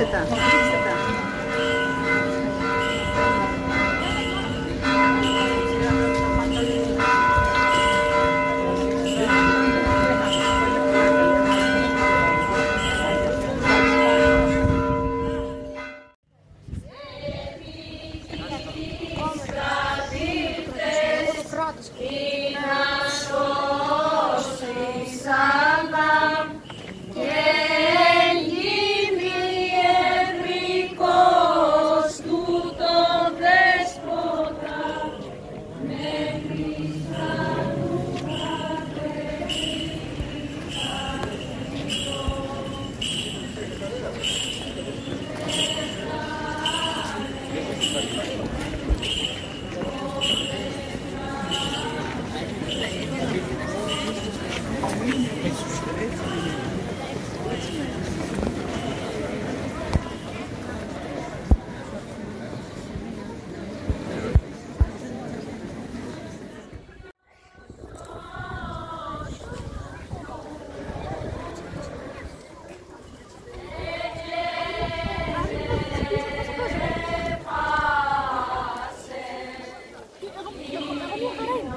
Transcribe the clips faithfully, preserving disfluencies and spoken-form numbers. Κοίταξε τα.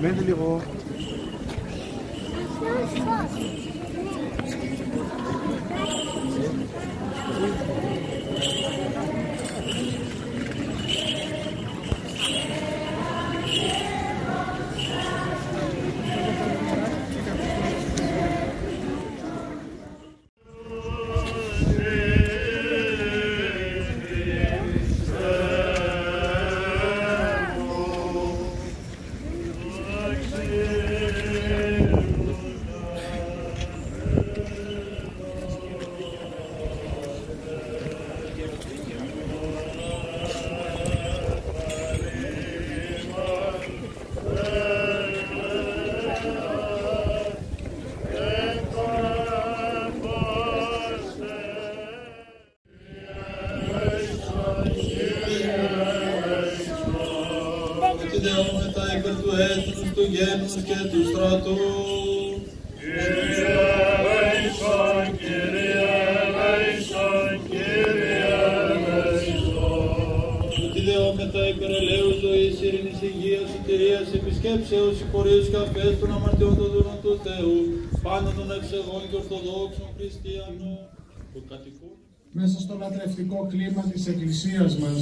Περιμένετε λίγο. Και του στρατού. Κύριε Λέησον, Κύριε Λέησον, Κύριε Λέησον. Του τη δεόμετα υπερελαίου ζωής, ειρήνης, υγείας, σωτηρίας, επισκέψεως, συγχωρίας, καφές των αμαρτιών των δούλων του Θεού, πάντων των ευσεβών και ορθοδόξων χριστιανών που κατοικούν. Μέσα στο λατρευτικό κλίμα της Εκκλησίας μας,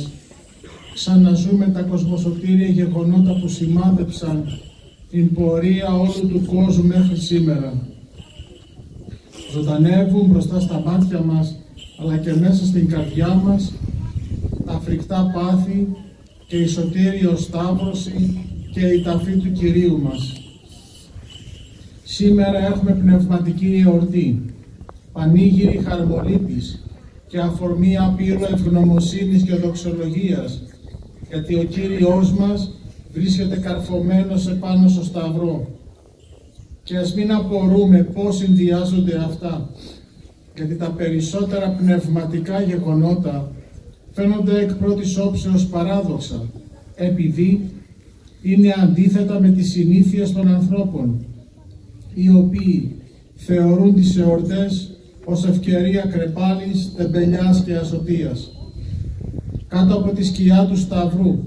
ξαναζούμε τα κοσμοσωτήρια γεγονότα που σημάδεψαν την πορεία όλου του κόσμου μέχρι σήμερα. Ζωντανεύουν μπροστά στα μάτια μας, αλλά και μέσα στην καρδιά μας, τα φρικτά πάθη και η σωτήριος σταύρωση και η ταφή του Κυρίου μας. Σήμερα έχουμε πνευματική εορτή, πανήγυρη Χαρμολύπης και αφορμή απείρου ευγνωμοσύνης και δοξολογίας, γιατί ο Κύριος μας βρίσκεται καρφωμένος επάνω στο Σταυρό. Και ας μην απορούμε πώς συνδυάζονται αυτά, γιατί τα περισσότερα πνευματικά γεγονότα φαίνονται εκ πρώτης όψεως παράδοξα, επειδή είναι αντίθετα με τις συνήθειες των ανθρώπων, οι οποίοι θεωρούν τις εορτές ως ευκαιρία κρεπάλης, τεμπελιάς και ασωτείας. Κάτω από τη σκιά του Σταυρού,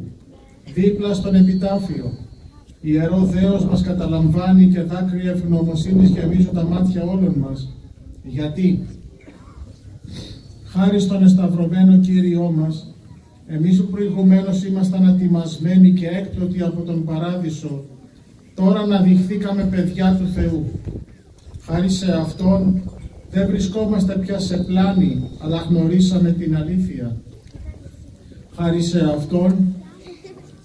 δίπλα στον επιτάφιο, ιερό Θεός μας καταλαμβάνει και δάκρυα ευγνωμοσύνης γεμίζουν τα μάτια όλων μας. Γιατί, χάρη στον εσταυρωμένο Κύριό μας, εμείς που προηγουμένως ήμασταν ατιμασμένοι και έκτοτοι από τον Παράδεισο, τώρα αναδειχθήκαμε παιδιά του Θεού. Χάρη σε Αυτόν, δεν βρισκόμαστε πια σε πλάνη, αλλά γνωρίσαμε την αλήθεια. Χάρη σε Αυτόν,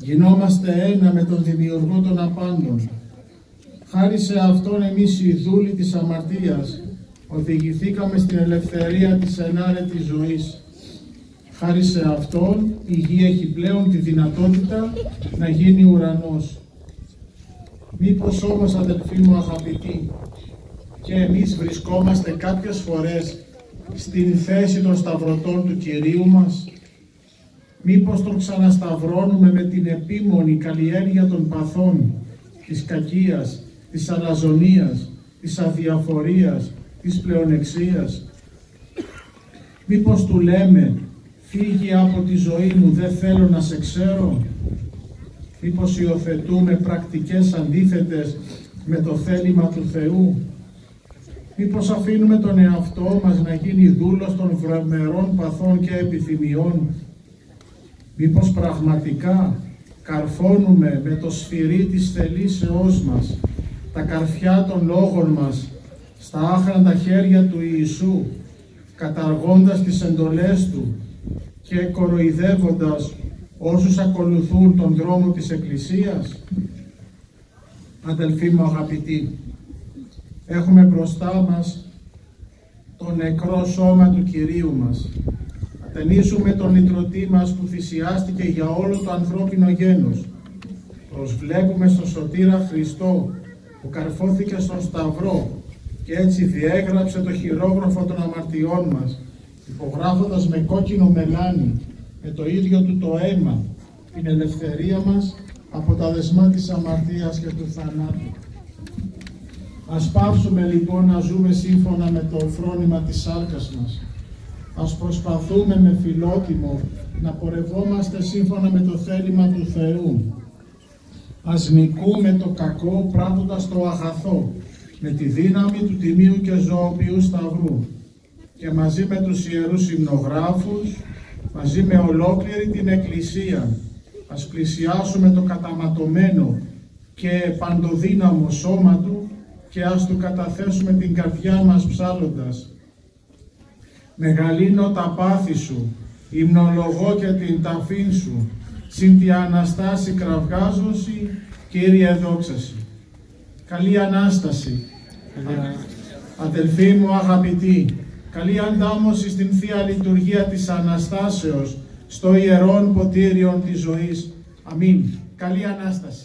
γινόμαστε ένα με τον Δημιουργό των Απάντων. Χάρη σε Αυτόν εμείς οι δούλοι της αμαρτίας οδηγηθήκαμε στην ελευθερία της ενάρετης ζωής. Χάρη σε Αυτόν, η γη έχει πλέον τη δυνατότητα να γίνει ουρανός. Μήπως όμως, αδελφοί μου αγαπητοί, και εμείς βρισκόμαστε κάποιες φορές στην θέση των σταυρωτών του Κυρίου μας? Μήπως τον ξανασταυρώνουμε με την επίμονη καλλιέργεια των παθών, της κακίας, της αλαζονίας, της αδιαφορίας, της πλεονεξίας? Μήπως του λέμε, φύγει από τη ζωή μου, δεν θέλω να σε ξέρω? Μήπως υιοθετούμε πρακτικές αντίθετες με το θέλημα του Θεού? Μήπως αφήνουμε τον εαυτό μας να γίνει δούλος των βρωμερών παθών και επιθυμιών? Μήπως πραγματικά καρφώνουμε με το σφυρί της θελήσεώς μας τα καρφιά των λόγων μας στα άχραντα χέρια του Ιησού, καταργώντας τις εντολές Του και κοροϊδεύοντας όσους ακολουθούν τον δρόμο της Εκκλησίας? Αδελφοί μου αγαπητοί, έχουμε μπροστά μας το νεκρό σώμα του Κυρίου μας. Ατενίσουμε τον Ιτρωτή μας που θυσιάστηκε για όλο το ανθρώπινο γένος. Προσβλέπουμε στο Σωτήρα Χριστό που καρφώθηκε στον Σταυρό και έτσι διέγραψε το χειρόγραφο των αμαρτιών μας, υπογράφοντας με κόκκινο μελάνι, με το ίδιο του το αίμα, την ελευθερία μας από τα δεσμά της αμαρτίας και του θανάτου. Ας πάψουμε λοιπόν να ζούμε σύμφωνα με το φρόνημα της σάρκας μας. Ας προσπαθούμε με φιλότιμο να πορευόμαστε σύμφωνα με το θέλημα του Θεού. Ας νικούμε το κακό πράττοντας το αγαθό, με τη δύναμη του τιμίου και ζωοποιού σταυρού, και μαζί με τους ιερούς υμνογράφους, μαζί με ολόκληρη την Εκκλησία, ας πλησιάσουμε το καταματωμένο και παντοδύναμο σώμα Του και ας Του καταθέσουμε την καρδιά μας ψάλλοντας: μεγαλύνω τα πάθη Σου, υμνολογώ και την ταφήν Σου, συν τη Αναστάση κραυγάζωση, Κύριε δόξαση. Καλή Ανάσταση, αδελφοί μου αγαπητοί, καλή αντάμωση στην Θεία Λειτουργία της Αναστάσεως, στο ιερόν ποτήριον της ζωής. Αμήν. Καλή Ανάσταση.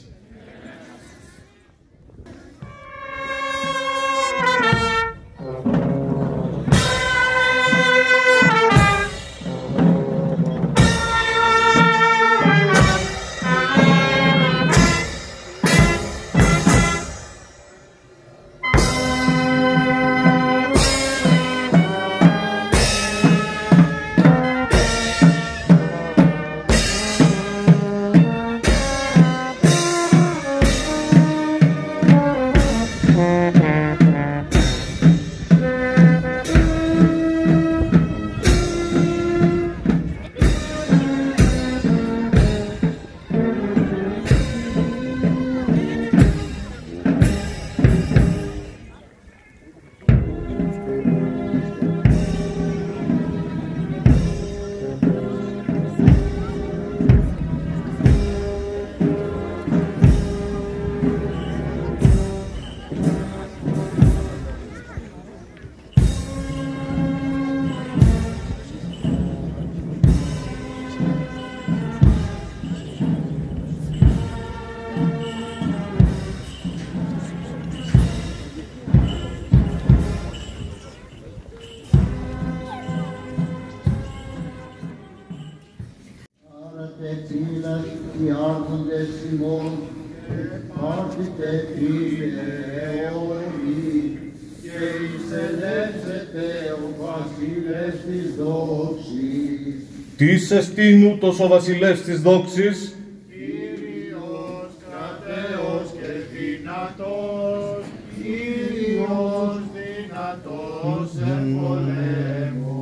Της εστίν ούτως ο βασιλεύς της δόξης, Κύριος κρατέος και δυνατός, Κύριος δυνατός εν πολέμου.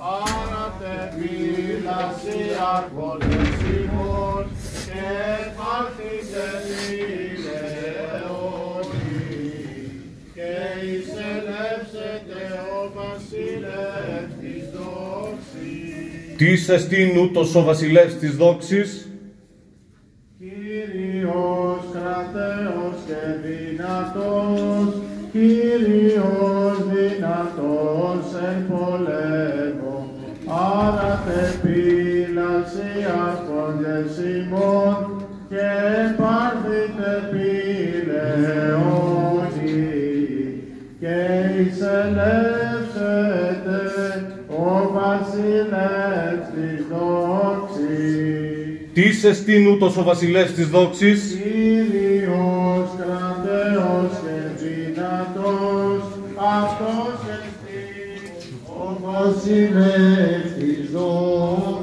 Πάρατε φύλαξη αρχολές ημών και επάρτησε τηλεόνι και εισελεύσετε ο βασιλεύς της δόξης. Της εστίν ούτως ο βασιλεύς της δόξης, Κύριος κρατέος και δυνατός, Κύριος δυνατός. Άγαθε πίλαξη αφόντες ημών και πάρθητε πηλαιόνι και εισελεύσετε ο βασιλεύς της δόξης. Τις εστίν ούτως ο βασιλεύς της δόξης. Κύριος κρατέος και δυνατός αυτός εστίν ο βασιλεύς της δόξης.